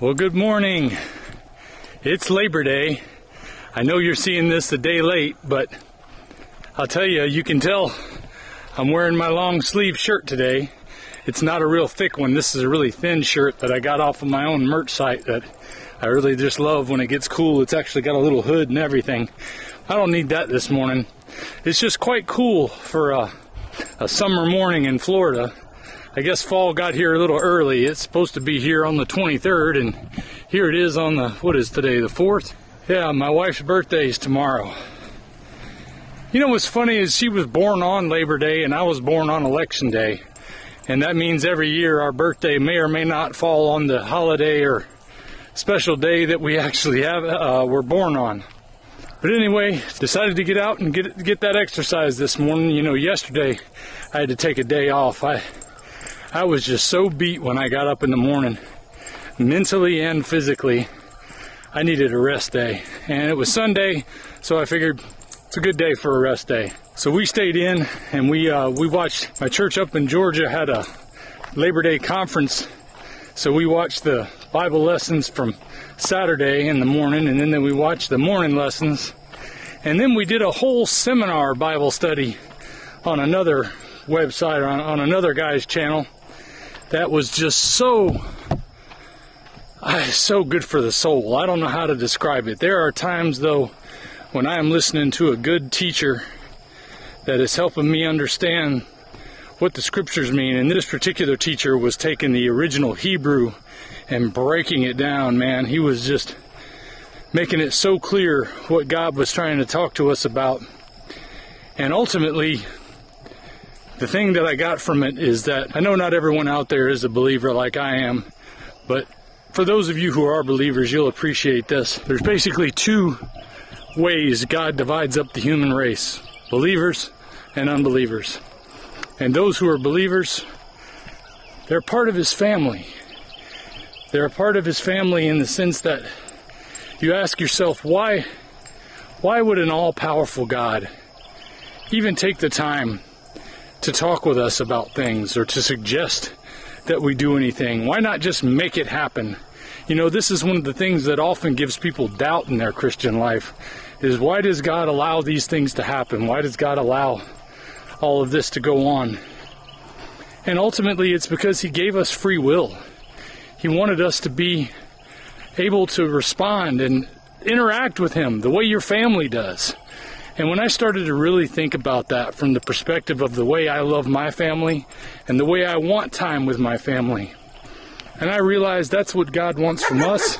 Well, good morning. It's Labor Day. I know you're seeing this a day late, but I'll tell you, you can tell I'm wearing my long sleeve shirt today. It's not a real thick one. This is a really thin shirt that I got off of my own merch site that I really just love when it gets cool. It's actually got a little hood and everything. I don't need that this morning. It's just quite cool for a summer morning in Florida. I guess fall got here a little early. It's supposed to be here on the 23rd, and here it is on the, what is today, the 4th? Yeah, my wife's birthday is tomorrow. You know what's funny is she was born on Labor Day, and I was born on Election Day. And that means every year our birthday may or may not fall on the holiday or special day that we actually have were born on. But anyway, decided to get out and get that exercise this morning. You know, yesterday I had to take a day off. I was just so beat when I got up in the morning, mentally and physically. I needed a rest day, and it was Sunday, so I figured it's a good day for a rest day. So we stayed in, and we watched, my church up in Georgia had a Labor Day conference, so we watched the Bible lessons from Saturday in the morning, and then we watched the morning lessons, and then we did a whole seminar Bible study on another website, on another guy's channel. That was just so good for the soul. I don't know how to describe it. There are times, though, when I am listening to a good teacher that is helping me understand what the scriptures mean. And this particular teacher was taking the original Hebrew and breaking it down, man. He was just making it so clear what God was trying to talk to us about. And ultimately, the thing that I got from it is that I know not everyone out there is a believer like I am, but for those of you who are believers, you'll appreciate this. There's basically two ways God divides up the human race: believers and unbelievers. And those who are believers, they're part of his family. They're a part of his family in the sense that you ask yourself, why would an all-powerful God even take the time to talk with us about things or to suggest that we do anything? Why not just make it happen? You know, this is one of the things that often gives people doubt in their Christian life, is why does God allow these things to happen? Why does God allow all of this to go on? And ultimately, it's because he gave us free will. He wanted us to be able to respond and interact with him the way your family does. And when I started to really think about that from the perspective of the way I love my family and the way I want time with my family, and I realized that's what God wants from us,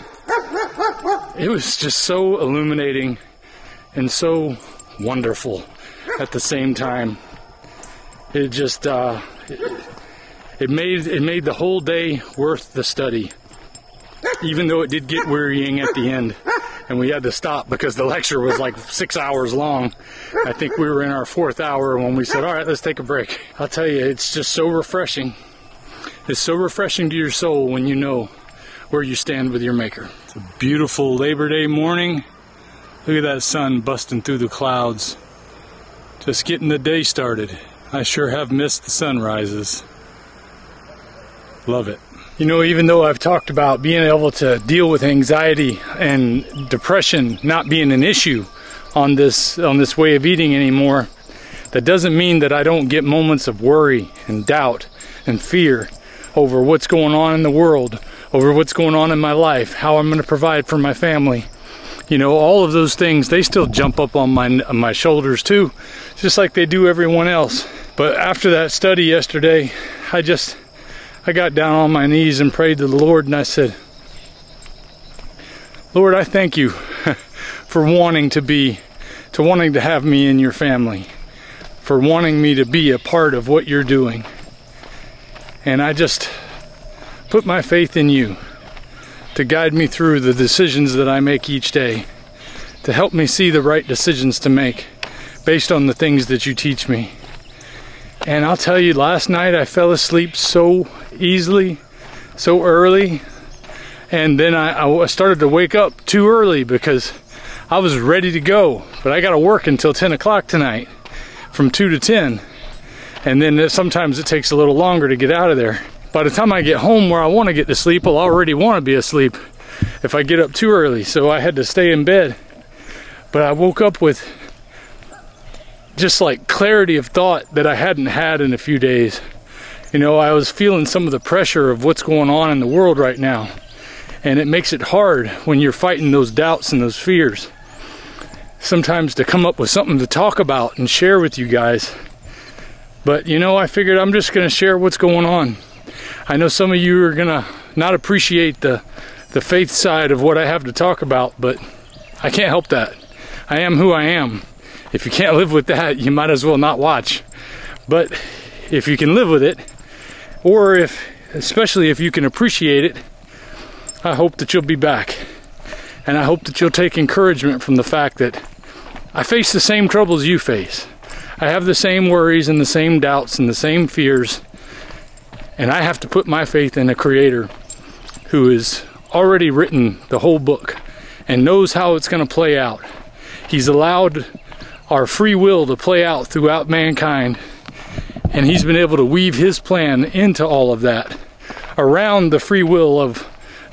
it was just so illuminating and so wonderful at the same time. It just, it made the whole day worth the study, even though it did get wearying at the end. And we had to stop because the lecture was like 6 hours long. I think we were in our fourth hour when we said, all right, let's take a break. I'll tell you, it's just so refreshing. It's so refreshing to your soul when you know where you stand with your Maker. It's a beautiful Labor Day morning. Look at that sun busting through the clouds. Just getting the day started. I sure have missed the sunrises. Love it. You know, even though I've talked about being able to deal with anxiety and depression not being an issue on this way of eating anymore, that doesn't mean that I don't get moments of worry and doubt and fear over what's going on in the world, over what's going on in my life, how I'm going to provide for my family. You know, all of those things, they still jump up on my shoulders too, just like they do everyone else. But after that study yesterday, I got down on my knees and prayed to the Lord, and I said, Lord, I thank you for wanting to have me in your family, for wanting me to be a part of what you're doing. And I just put my faith in you to guide me through the decisions that I make each day, to help me see the right decisions to make based on the things that you teach me. And I'll tell you, last night I fell asleep so easily, so early, and then I started to wake up too early because I was ready to go, but I got to work until 10 o'clock tonight, from 2 to 10, and then sometimes it takes a little longer to get out of there. By the time I get home where I want to get to sleep, I'll already want to be asleep, if I get up too early, so I had to stay in bed. But I woke up with just like clarity of thought that I hadn't had in a few days. You know, I was feeling some of the pressure of what's going on in the world right now, and it makes it hard when you're fighting those doubts and those fears sometimes to come up with something to talk about and share with you guys. But you know, I figured I'm just gonna share what's going on. I know some of you are gonna not appreciate the faith side of what I have to talk about, but I can't help that. I am who I am. If you can't live with that, you might as well not watch. But if you can live with it, or if, especially if you can appreciate it, I hope that you'll be back. And I hope that you'll take encouragement from the fact that I face the same troubles you face. I have the same worries and the same doubts and the same fears. And I have to put my faith in a creator who has already written the whole book and knows how it's going to play out. He's allowed our free will to play out throughout mankind, and he's been able to weave his plan into all of that, around the free will of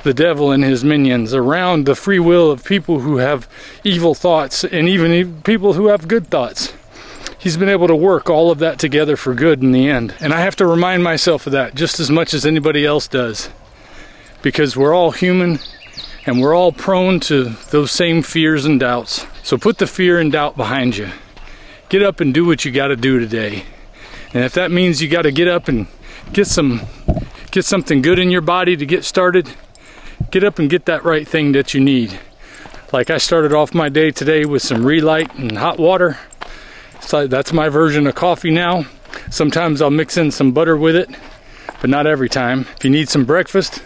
the devil and his minions, around the free will of people who have evil thoughts and even people who have good thoughts. He's been able to work all of that together for good in the end. And I have to remind myself of that just as much as anybody else does, because we're all human and we're all prone to those same fears and doubts. So put the fear and doubt behind you. Get up and do what you got to do today. And if that means you got to get up and get something good in your body to get started, get up and get that right thing that you need. Like I started off my day today with some Relyte and hot water. So that's my version of coffee now. Sometimes I'll mix in some butter with it, but not every time. If you need some breakfast,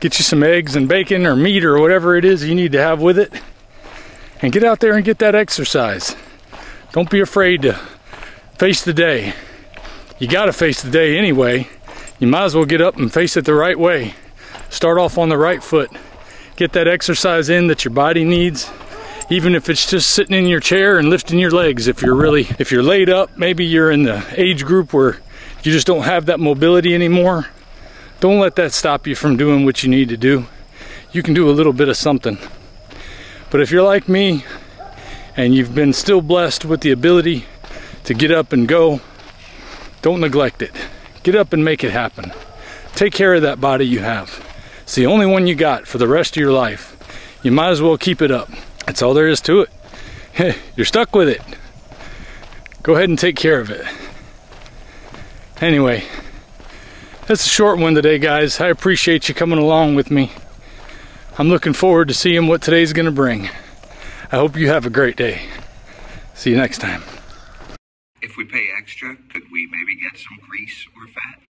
get you some eggs and bacon or meat or whatever it is you need to have with it. And get out there and get that exercise. Don't be afraid to face the day. You gotta face the day anyway. You might as well get up and face it the right way. Start off on the right foot. Get that exercise in that your body needs. Even if it's just sitting in your chair and lifting your legs. If you're laid up, maybe you're in the age group where you just don't have that mobility anymore. Don't let that stop you from doing what you need to do. You can do a little bit of something. But if you're like me and you've been still blessed with the ability to get up and go, don't neglect it. Get up and make it happen. Take care of that body you have. It's the only one you got for the rest of your life. You might as well keep it up. That's all there is to it. You're stuck with it. Go ahead and take care of it. Anyway, that's a short one today, guys. I appreciate you coming along with me. I'm looking forward to seeing what today's going to bring. I hope you have a great day. See you next time. If we pay extra, could we maybe get some grease or fat?